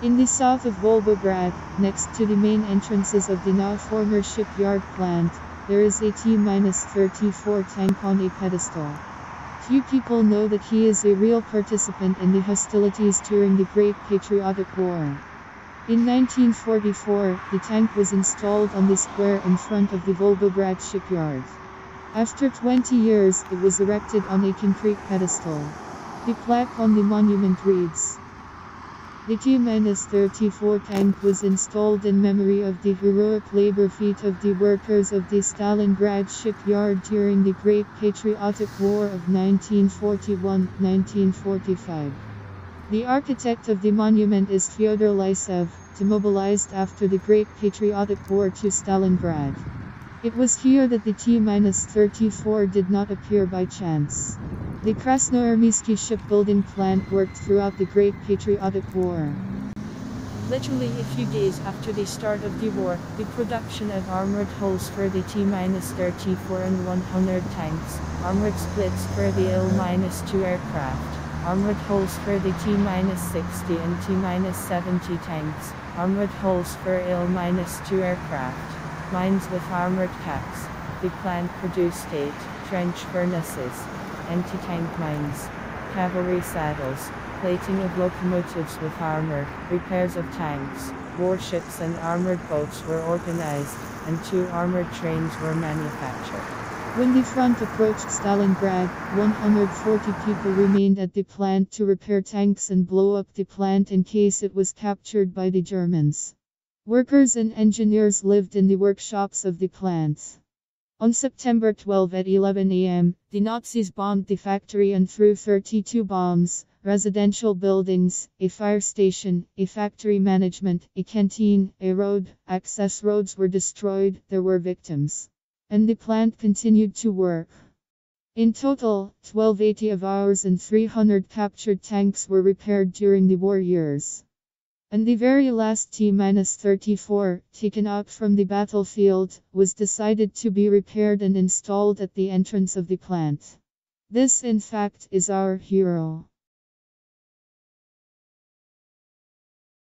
In the south of Volgograd, next to the main entrances of the now former shipyard plant, there is a T-34 tank on a pedestal. Few people know that he is a real participant in the hostilities during the Great Patriotic War. In 1944, the tank was installed on the square in front of the Volgograd shipyard. After 20 years, it was erected on a concrete pedestal. The plaque on the monument reads, "The T-34 tank was installed in memory of the heroic labor feat of the workers of the Stalingrad shipyard during the Great Patriotic War of 1941-1945. The architect of the monument is Fyodor Lysov, demobilized after the Great Patriotic War to Stalingrad. It was here that the T-34 did not appear by chance. The Krasnoarmeisky Shipbuilding Plant worked throughout the Great Patriotic War. Literally a few days after the start of the war, the production of armored hulls for the T-34 and 100 tanks, armored splits for the IL-2 aircraft, armored hulls for the T-60 and T-70 tanks, armored hulls for IL-2 aircraft, mines with armored caps. The plant produced 8 trench furnaces, anti-tank mines, cavalry saddles, plating of locomotives with armor, repairs of tanks, warships and armored boats were organized, and 2 armored trains were manufactured." When the front approached Stalingrad, 140 people remained at the plant to repair tanks and blow up the plant in case it was captured by the Germans. Workers and engineers lived in the workshops of the plants. On September 12 at 11 a.m., the Nazis bombed the factory and threw 32 bombs, residential buildings, a fire station, a factory management, a canteen, a road. Access roads were destroyed, there were victims. And the plant continued to work. In total, 1280 of ours and 300 captured tanks were repaired during the war years. And the very last T-34, taken out from the battlefield, was decided to be repaired and installed at the entrance of the plant. This, in fact, is our hero.